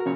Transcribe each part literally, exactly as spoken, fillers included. ¿Qué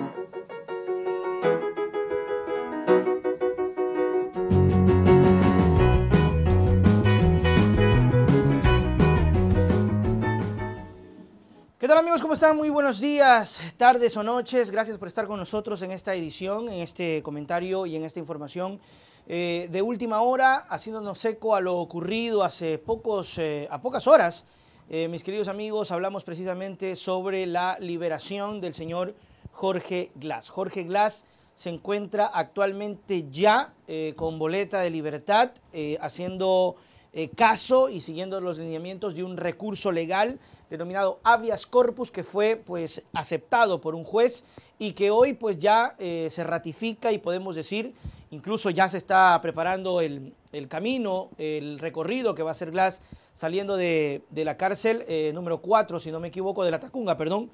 tal, amigos? ¿Cómo están? Muy buenos días, tardes o noches. Gracias por estar con nosotros en esta edición, en este comentario y en esta información eh, de última hora, haciéndonos eco a lo ocurrido hace pocos, eh, a pocas horas. Eh, mis queridos amigos, hablamos precisamente sobre la liberación del señor Jorge Glas. Jorge Glas se encuentra actualmente ya eh, con boleta de libertad, eh, haciendo eh, caso y siguiendo los lineamientos de un recurso legal denominado habeas corpus, que fue pues aceptado por un juez y que hoy pues ya eh, se ratifica, y podemos decir, incluso ya se está preparando el, el camino, el recorrido que va a hacer Glas saliendo de, de la cárcel eh, número cuatro, si no me equivoco, de Latacunga, perdón,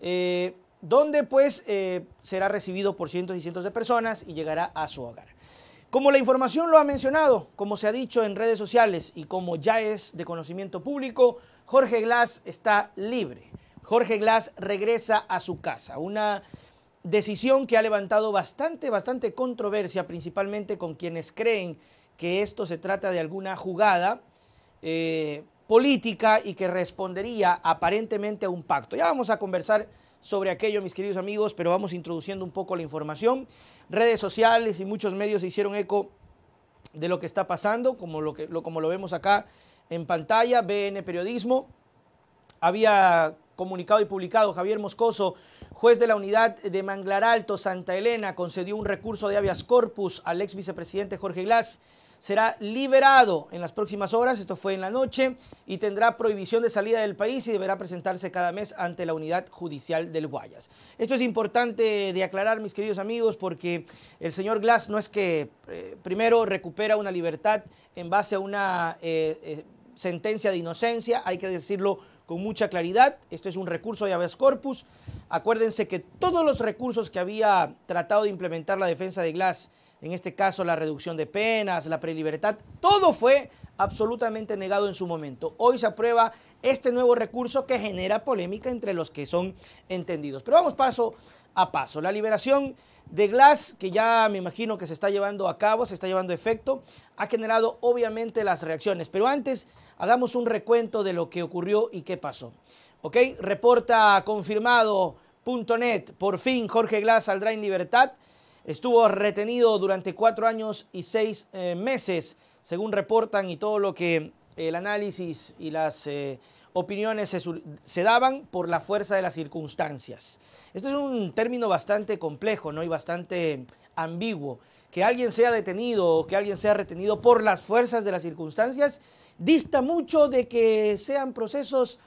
eh, donde pues eh, será recibido por cientos y cientos de personas y llegará a su hogar. Como la información lo ha mencionado, como se ha dicho en redes sociales y como ya es de conocimiento público, Jorge Glas está libre. Jorge Glas regresa a su casa. Una decisión que ha levantado bastante, bastante controversia, principalmente con quienes creen que esto se trata de alguna jugada eh, política y que respondería aparentemente a un pacto. Ya vamos a conversar sobre aquello, mis queridos amigos, pero vamos introduciendo un poco la información. Redes sociales y muchos medios se hicieron eco de lo que está pasando, como lo, que, lo, como lo vemos acá en pantalla. B N Periodismo había comunicado y publicado: Javier Moscoso, juez de la unidad de Manglar Alto, Santa Elena, concedió un recurso de habeas corpus al ex vicepresidente Jorge Glas. Será liberado en las próximas horas, esto fue en la noche, y tendrá prohibición de salida del país y deberá presentarse cada mes ante la unidad judicial del Guayas. Esto es importante de aclarar, mis queridos amigos, porque el señor Glas no es que eh, primero recupera una libertad en base a una eh, eh, sentencia de inocencia, hay que decirlo con mucha claridad. Esto es un recurso de habeas corpus. Acuérdense que todos los recursos que había tratado de implementar la defensa de Glas, en este caso la reducción de penas, la prelibertad, todo fue absolutamente negado en su momento. Hoy se aprueba este nuevo recurso que genera polémica entre los que son entendidos. Pero vamos paso a paso. La liberación de Glas, que ya me imagino que se está llevando a cabo, se está llevando a efecto, ha generado obviamente las reacciones. Pero antes, hagamos un recuento de lo que ocurrió y qué pasó. ¿Ok? Reporta confirmado punto net, por fin Jorge Glas saldrá en libertad. Estuvo retenido durante cuatro años y seis eh, meses, según reportan, y todo lo que el análisis y las eh, opiniones se, se daban por la fuerza de las circunstancias. Este es un término bastante complejo, ¿no? Y bastante ambiguo. Que alguien sea detenido o que alguien sea retenido por las fuerzas de las circunstancias dista mucho de que sean procesos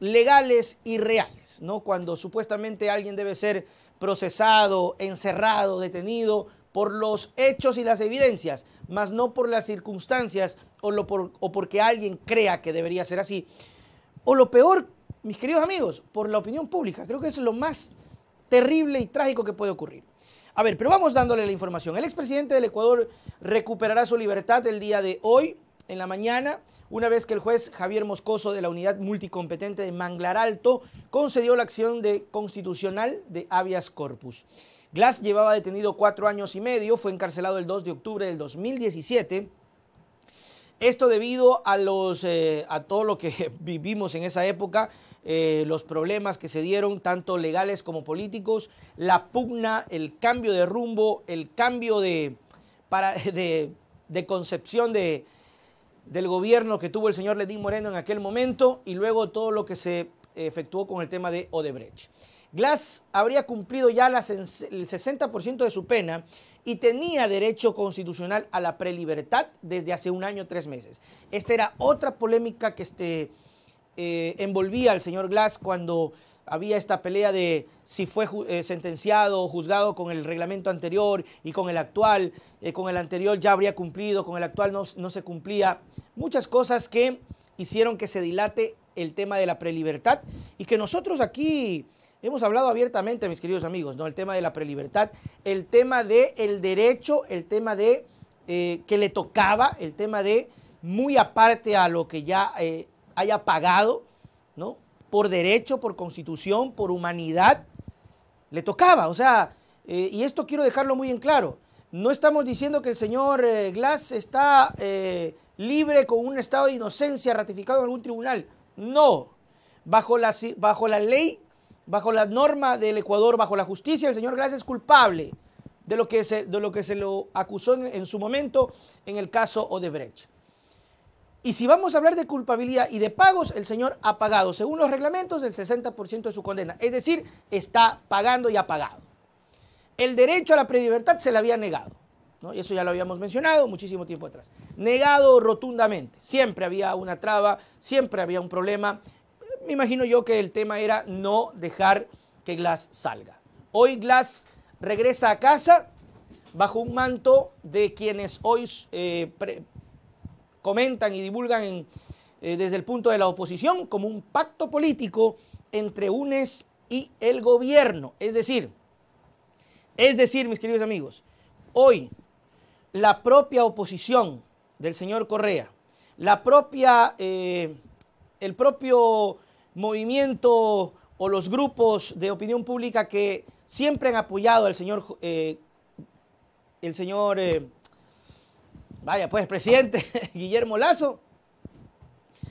legales y reales, ¿no? Cuando supuestamente alguien debe ser procesado, encerrado, detenido por los hechos y las evidencias, más no por las circunstancias o, lo por, o porque alguien crea que debería ser así. O lo peor, mis queridos amigos, por la opinión pública. Creo que es lo más terrible y trágico que puede ocurrir. A ver, pero vamos dándole la información. El expresidente del Ecuador recuperará su libertad el día de hoy, en la mañana, una vez que el juez Javier Moscoso de la unidad multicompetente de Manglar Alto concedió la acción de constitucional de habeas corpus. Glas llevaba detenido cuatro años y medio, fue encarcelado el dos de octubre del dos mil diecisiete. Esto debido a, los, eh, a todo lo que vivimos en esa época, eh, los problemas que se dieron, tanto legales como políticos, la pugna, el cambio de rumbo, el cambio de, para, de, de concepción de... del gobierno que tuvo el señor Lenín Moreno en aquel momento, y luego todo lo que se efectuó con el tema de Odebrecht. Glas habría cumplido ya las, el sesenta por ciento de su pena y tenía derecho constitucional a la prelibertad desde hace un año, tres meses. Esta era otra polémica que este, eh, envolvía al señor Glas cuando había esta pelea de si fue eh, sentenciado o juzgado con el reglamento anterior y con el actual. Eh, con el anterior ya habría cumplido, con el actual no, no se cumplía. Muchas cosas que hicieron que se dilate el tema de la prelibertad y que nosotros aquí hemos hablado abiertamente, mis queridos amigos, ¿no? El tema de la prelibertad, el tema del derecho, el tema de eh, que le tocaba, el tema de muy aparte a lo que ya eh, haya pagado, ¿no? Por derecho, por constitución, por humanidad, le tocaba, o sea, eh, y esto quiero dejarlo muy en claro, no estamos diciendo que el señor eh, Glas está eh, libre con un estado de inocencia ratificado en algún tribunal, no, bajo la, bajo la ley, bajo la norma del Ecuador, bajo la justicia, el señor Glas es culpable de lo que se, de lo, que se lo acusó en, en su momento en el caso Odebrecht. Y si vamos a hablar de culpabilidad y de pagos, el señor ha pagado, según los reglamentos, el sesenta por ciento de su condena. Es decir, está pagando y ha pagado. El derecho a la prelibertad se le había negado, ¿no? Y eso ya lo habíamos mencionado muchísimo tiempo atrás. Negado rotundamente. Siempre había una traba, siempre había un problema. Me imagino yo que el tema era no dejar que Glas salga. Hoy Glas regresa a casa bajo un manto de quienes hoy... Eh, pre comentan y divulgan en, eh, desde el punto de la oposición como un pacto político entre U N E S y el gobierno. Es decir, es decir, mis queridos amigos, hoy la propia oposición del señor Correa, la propia, eh, el propio movimiento o los grupos de opinión pública que siempre han apoyado al señor, eh, el señor... Eh, Vaya, pues, presidente Guillermo Lasso,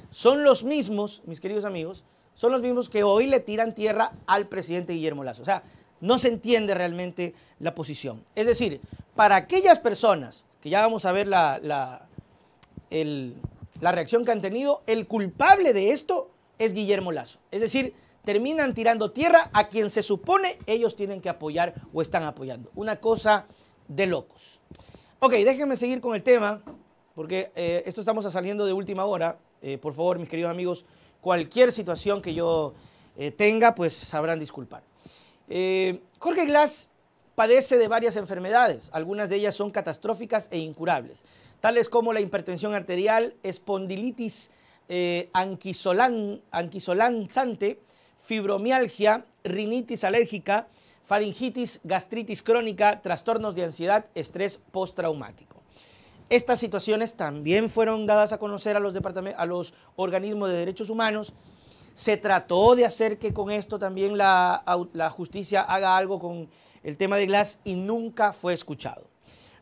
son los mismos, mis queridos amigos, son los mismos que hoy le tiran tierra al presidente Guillermo Lasso. O sea, no se entiende realmente la posición. Es decir, para aquellas personas, que ya vamos a ver la, la, el, la reacción que han tenido, el culpable de esto es Guillermo Lasso. Es decir, terminan tirando tierra a quien se supone ellos tienen que apoyar o están apoyando. Una cosa de locos. Ok, déjenme seguir con el tema, porque eh, esto estamos saliendo de última hora. Eh, por favor, mis queridos amigos, cualquier situación que yo eh, tenga, pues sabrán disculpar. Eh, Jorge Glas padece de varias enfermedades, algunas de ellas son catastróficas e incurables, tales como la hipertensión arterial, espondilitis eh, anquilosante, fibromialgia, rinitis alérgica, faringitis, gastritis crónica, trastornos de ansiedad, estrés postraumático. Estas situaciones también fueron dadas a conocer a los, a los organismos de derechos humanos. Se trató de hacer que con esto también la, la justicia haga algo con el tema de Glas y nunca fue escuchado.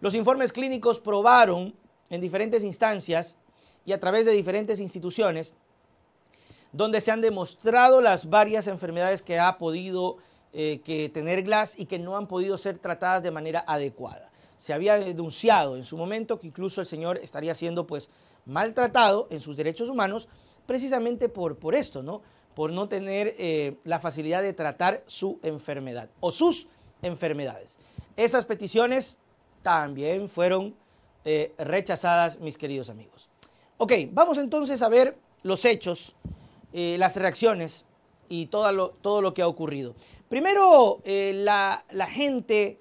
Los informes clínicos probaron en diferentes instancias y a través de diferentes instituciones donde se han demostrado las varias enfermedades que ha podido Eh, que tener Glas y que no han podido ser tratadas de manera adecuada. Se había denunciado en su momento que incluso el señor estaría siendo pues maltratado en sus derechos humanos precisamente por, por esto, ¿no? Por no tener eh, la facilidad de tratar su enfermedad o sus enfermedades. Esas peticiones también fueron eh, rechazadas, mis queridos amigos. Ok, vamos entonces a ver los hechos, eh, las reacciones y todo lo, todo lo que ha ocurrido. Primero, eh, la, la gente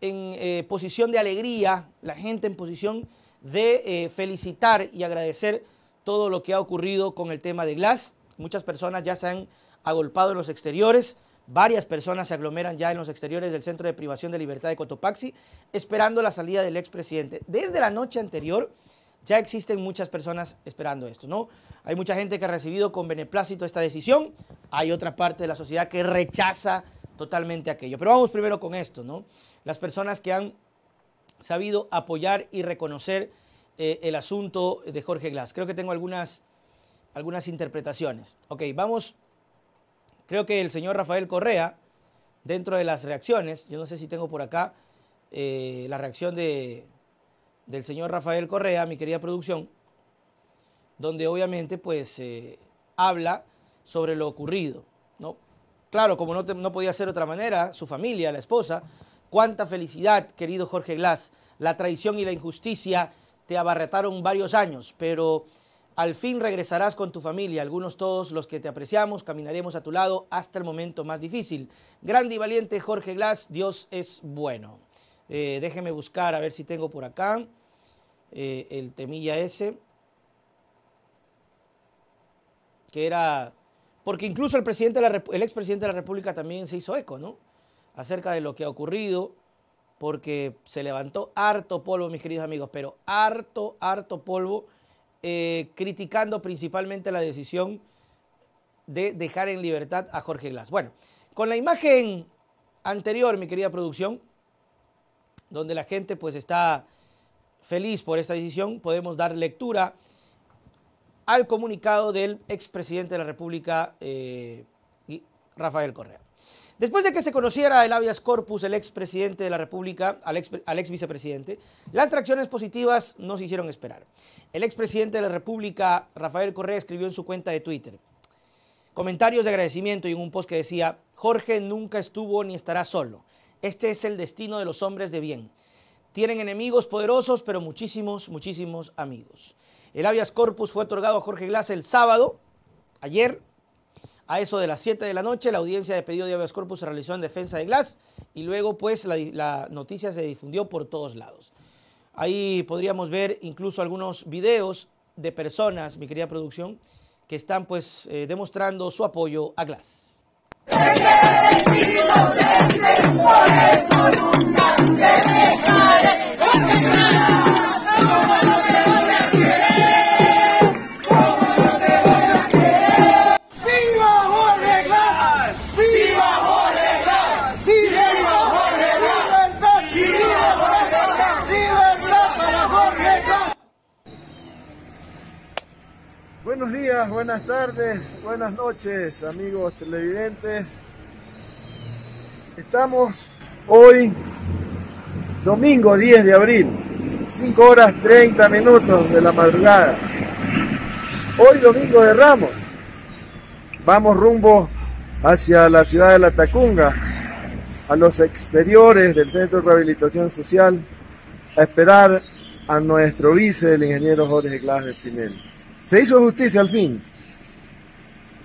en eh, posición de alegría, la gente en posición de eh, felicitar y agradecer todo lo que ha ocurrido con el tema de Glas. Muchas personas ya se han agolpado en los exteriores, varias personas se aglomeran ya en los exteriores del Centro de Privación de Libertad de Cotopaxi, esperando la salida del expresidente. Desde la noche anterior ya existen muchas personas esperando esto, ¿no? Hay mucha gente que ha recibido con beneplácito esta decisión, hay otra parte de la sociedad que rechaza totalmente aquello. Pero vamos primero con esto, ¿no? Las personas que han sabido apoyar y reconocer eh, el asunto de Jorge Glas. Creo que tengo algunas, algunas interpretaciones. Ok, vamos, creo que el señor Rafael Correa, dentro de las reacciones, yo no sé si tengo por acá eh, la reacción de... del señor Rafael Correa, mi querida producción, donde obviamente pues eh, habla sobre lo ocurrido, ¿no? Claro, como no, te, no podía ser de otra manera, su familia, la esposa, cuánta felicidad, querido Jorge Glas, la traición y la injusticia te abarretaron varios años, pero al fin regresarás con tu familia, algunos todos los que te apreciamos, caminaremos a tu lado hasta el momento más difícil. Grande y valiente Jorge Glas, Dios es bueno. Eh, déjeme buscar a ver si tengo por acá eh, el temilla ese que era, porque incluso el presidente de la, el expresidente de la República también se hizo eco, ¿no? Acerca de lo que ha ocurrido, porque se levantó harto polvo, mis queridos amigos, pero harto, harto polvo, eh, criticando principalmente la decisión de dejar en libertad a Jorge Glas. Bueno, con la imagen anterior, mi querida producción, donde la gente pues está feliz por esta decisión, podemos dar lectura al comunicado del expresidente de la República, eh, Rafael Correa. Después de que se conociera el habeas corpus, el expresidente de la República, al ex, al ex vicepresidente, las reacciones positivas no se hicieron esperar. El expresidente de la República, Rafael Correa, escribió en su cuenta de Twitter comentarios de agradecimiento y en un post que decía: Jorge nunca estuvo ni estará solo. Este es el destino de los hombres de bien. Tienen enemigos poderosos, pero muchísimos, muchísimos amigos. El habeas corpus fue otorgado a Jorge Glas el sábado, ayer, a eso de las siete de la noche. La audiencia de pedido de habeas corpus se realizó en defensa de Glas y luego pues la, la noticia se difundió por todos lados. Ahí podríamos ver incluso algunos videos de personas, mi querida producción, que están pues eh, demostrando su apoyo a Glas. Buenos días, buenas tardes, buenas noches, amigos televidentes. Estamos hoy, domingo diez de abril, cinco horas treinta minutos de la madrugada. Hoy, domingo de Ramos, vamos rumbo hacia la ciudad de Latacunga, a los exteriores del Centro de Rehabilitación Social, a esperar a nuestro vice, el ingeniero Jorge Glas de Espinel. Se hizo justicia al fin.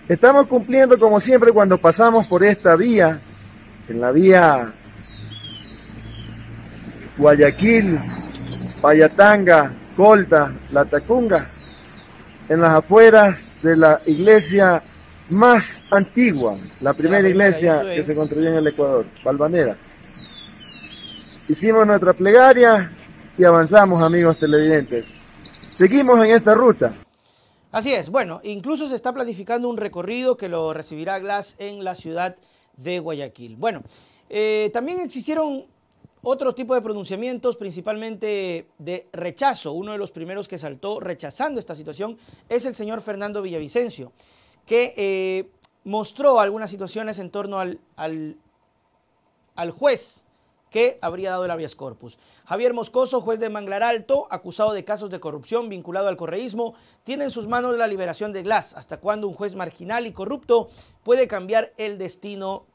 Estamos cumpliendo como siempre cuando pasamos por esta vía, en la vía Guayaquil, Payatanga, Colta, Latacunga, en las afueras de la iglesia más antigua, la primera iglesia que se construyó en el Ecuador, Valvanera. Hicimos nuestra plegaria y avanzamos, amigos televidentes. Seguimos en esta ruta. Así es, bueno, incluso se está planificando un recorrido que lo recibirá Glas en la ciudad de Guayaquil. Bueno, eh, también existieron otros tipos de pronunciamientos, principalmente de rechazo. Uno de los primeros que saltó rechazando esta situación es el señor Fernando Villavicencio, que eh, mostró algunas situaciones en torno al, al, al juez que habría dado el habeas corpus. Javier Moscoso, juez de Manglar Alto, acusado de casos de corrupción vinculado al correísmo, tiene en sus manos la liberación de Glas. ¿Hasta cuándo un juez marginal y corrupto puede cambiar el destino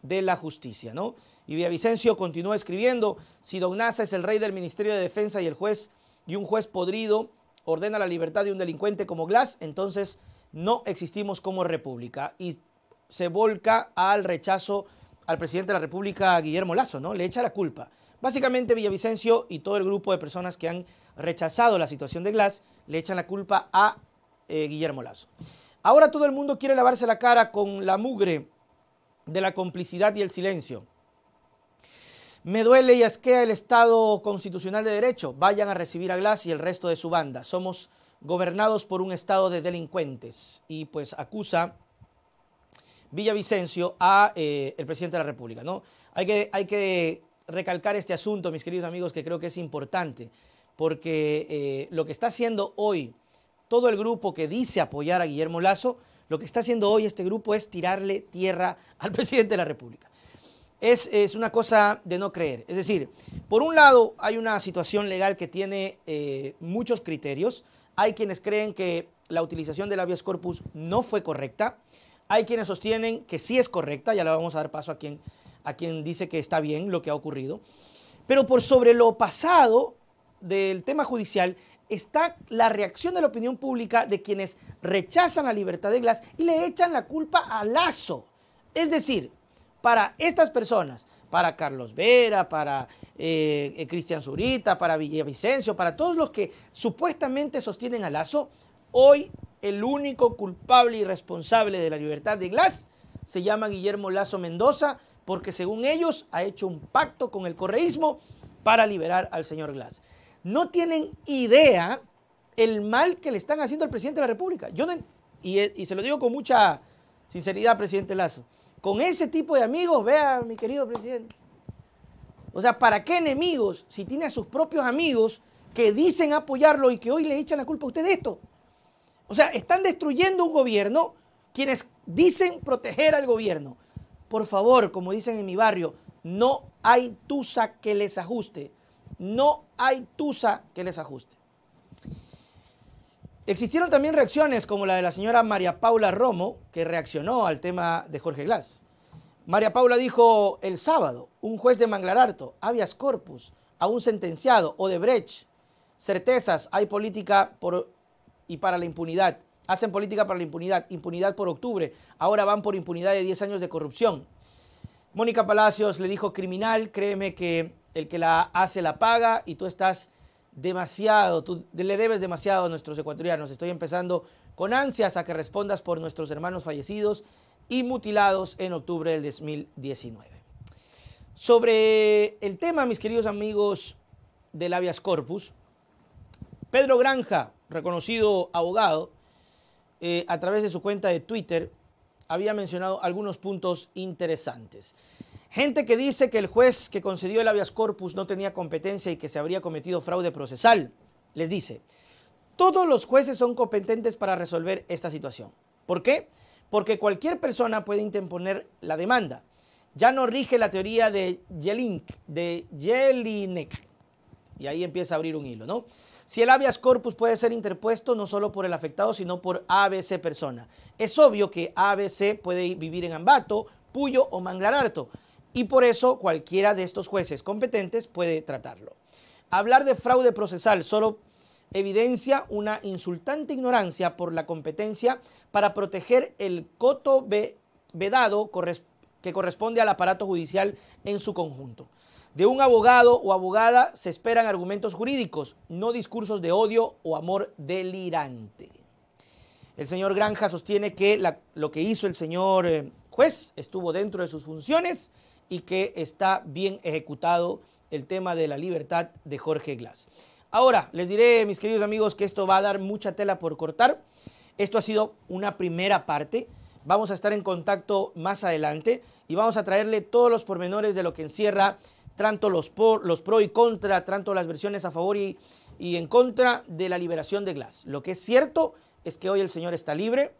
de la justicia? ¿No? Y Villavicencio continúa escribiendo: si Don Nasa es el rey del Ministerio de Defensa y el juez y un juez podrido ordena la libertad de un delincuente como Glas, entonces no existimos como república. Y se volca al rechazo al presidente de la República, Guillermo Lasso, ¿no? Le echa la culpa. Básicamente Villavicencio y todo el grupo de personas que han rechazado la situación de Glas le echan la culpa a eh, Guillermo Lasso. Ahora todo el mundo quiere lavarse la cara con la mugre de la complicidad y el silencio. Me duele y asquea el Estado Constitucional de Derecho. Vayan a recibir a Glas y el resto de su banda. Somos gobernados por un Estado de delincuentes. Y pues acusa Villavicencio a eh, el presidente de la República, ¿no? Hay que, hay que recalcar este asunto, mis queridos amigos, que creo que es importante, porque eh, lo que está haciendo hoy todo el grupo que dice apoyar a Guillermo Lasso, lo que está haciendo hoy este grupo es tirarle tierra al presidente de la República. Es, es una cosa de no creer. Es decir, por un lado hay una situación legal que tiene eh, muchos criterios. Hay quienes creen que la utilización del habeas corpus no fue correcta. Hay quienes sostienen que sí es correcta, ya le vamos a dar paso a quien, a quien dice que está bien lo que ha ocurrido. Pero por sobre lo pasado del tema judicial está la reacción de la opinión pública de quienes rechazan la libertad de Glas y le echan la culpa a Lasso. Es decir, para estas personas, para Carlos Vera, para eh, Cristian Zurita, para Villavicencio, para todos los que supuestamente sostienen a Lasso, hoy el único culpable y responsable de la libertad de Glas se llama Guillermo Lasso Mendoza, porque según ellos ha hecho un pacto con el correísmo para liberar al señor Glas. No tienen idea el mal que le están haciendo al presidente de la República. Yo no, y, y se lo digo con mucha sinceridad, presidente Lasso. Con ese tipo de amigos, vea, mi querido presidente. O sea, ¿para qué enemigos si tiene a sus propios amigos que dicen apoyarlo y que hoy le echan la culpa a usted de esto? O sea, están destruyendo un gobierno quienes dicen proteger al gobierno. Por favor, como dicen en mi barrio, no hay tusa que les ajuste. No hay tusa que les ajuste. Existieron también reacciones como la de la señora María Paula Romo, que reaccionó al tema de Jorge Glas. María Paula dijo el sábado, un juez de Manglar Alto, habeas corpus, a un sentenciado, Odebrecht, certezas, hay política por, y para la impunidad, hacen política para la impunidad, impunidad por octubre, ahora van por impunidad de diez años de corrupción. Mónica Palacios le dijo criminal, créeme que el que la hace la paga y tú estás demasiado, tú le debes demasiado a nuestros ecuatorianos. Estoy empezando con ansias a que respondas por nuestros hermanos fallecidos y mutilados en octubre del dos mil diecinueve. Sobre el tema, mis queridos amigos del habeas corpus, Pedro Granja, reconocido abogado, eh, a través de su cuenta de Twitter, había mencionado algunos puntos interesantes. Gente que dice que el juez que concedió el habeas corpus no tenía competencia y que se habría cometido fraude procesal. Les dice, todos los jueces son competentes para resolver esta situación. ¿Por qué? Porque cualquier persona puede interponer la demanda. Ya no rige la teoría de Jelinek, de Jelinek. Y ahí empieza a abrir un hilo, ¿no? Si el habeas corpus puede ser interpuesto no solo por el afectado, sino por A B C persona. Es obvio que A B C puede vivir en Ambato, Puyo o Manglar Alto. Y por eso cualquiera de estos jueces competentes puede tratarlo. Hablar de fraude procesal solo evidencia una insultante ignorancia por la competencia para proteger el coto vedado que corresponde al aparato judicial en su conjunto. De un abogado o abogada se esperan argumentos jurídicos, no discursos de odio o amor delirante. El señor Granja sostiene que la, lo que hizo el señor eh, juez estuvo dentro de sus funciones y que está bien ejecutado el tema de la libertad de Jorge Glas. Ahora, les diré, mis queridos amigos, que esto va a dar mucha tela por cortar. Esto ha sido una primera parte. Vamos a estar en contacto más adelante y vamos a traerle todos los pormenores de lo que encierra tanto los, por, los pro y contra, tanto las versiones a favor y, y en contra de la liberación de Glas. Lo que es cierto es que hoy el señor está libre,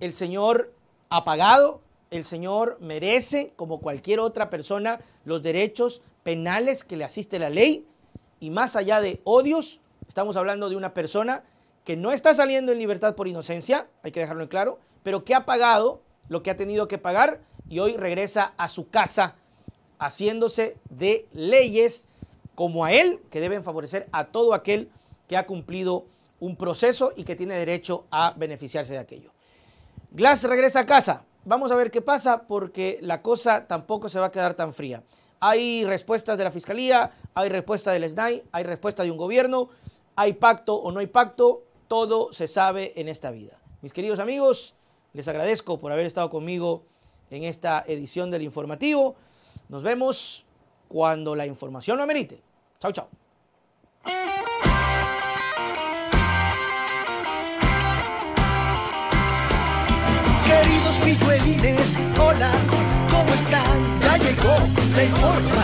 el señor ha pagado, el señor merece, como cualquier otra persona, los derechos penales que le asiste la ley. Y más allá de odios, estamos hablando de una persona que no está saliendo en libertad por inocencia, hay que dejarlo en claro, pero que ha pagado lo que ha tenido que pagar y hoy regresa a su casa haciéndose de leyes como a él, que deben favorecer a todo aquel que ha cumplido un proceso y que tiene derecho a beneficiarse de aquello. Glas regresa a casa. Vamos a ver qué pasa porque la cosa tampoco se va a quedar tan fría. Hay respuestas de la Fiscalía, hay respuesta del S N A I, hay respuesta de un gobierno, hay pacto o no hay pacto, todo se sabe en esta vida. Mis queridos amigos, les agradezco por haber estado conmigo en esta edición del informativo. Nos vemos cuando la información lo amerite. Chao, chao. Hola, ¿cómo están? Ya llegó la información.